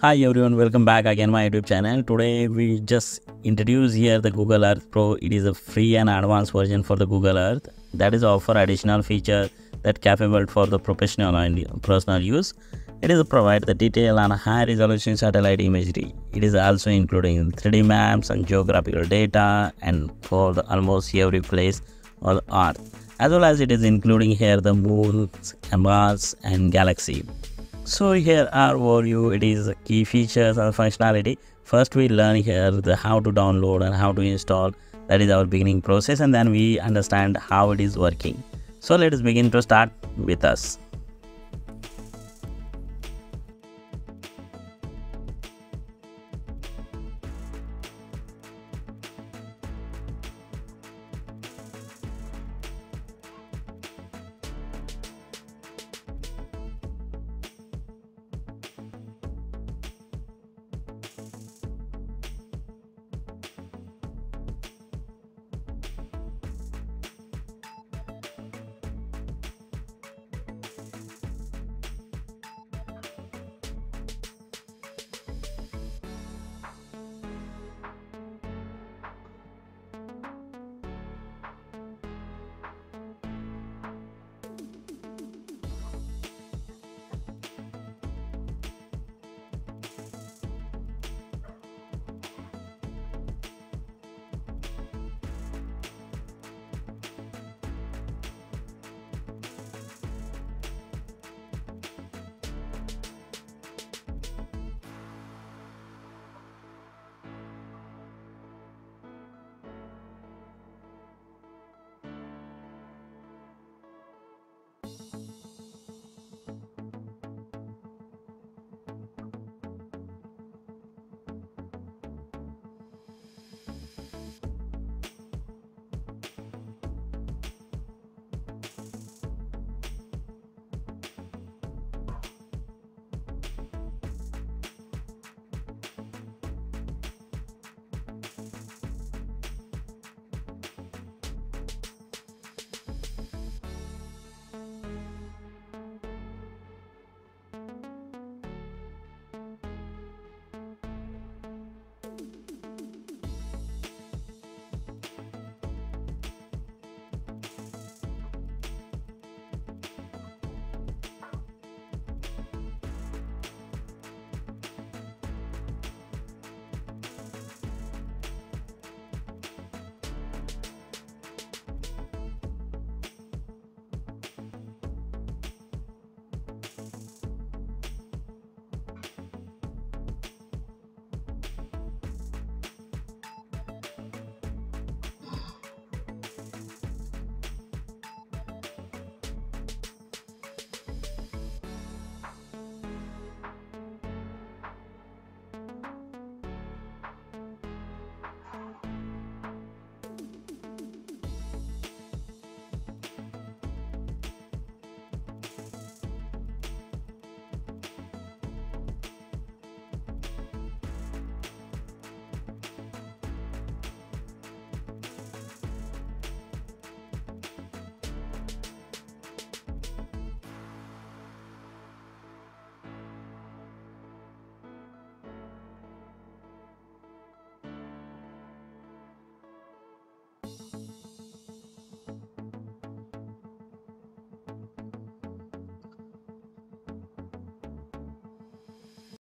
Hi everyone, welcome back again my YouTube channel. Today we just introduce here the Google Earth Pro. It is a free and advanced version for the Google Earth that is offer additional feature that capable for the professional and personal use. It is provide the detail and high resolution satellite imagery. It is also including 3D maps and geographical data and for the almost every place on Earth, as well as it is including here the moon, Mars and galaxy. So here are overview. It is key features and functionality. First we learn here the how to download and how to install. That is our beginning process, and then we understand how it is working. So let us begin to start with us.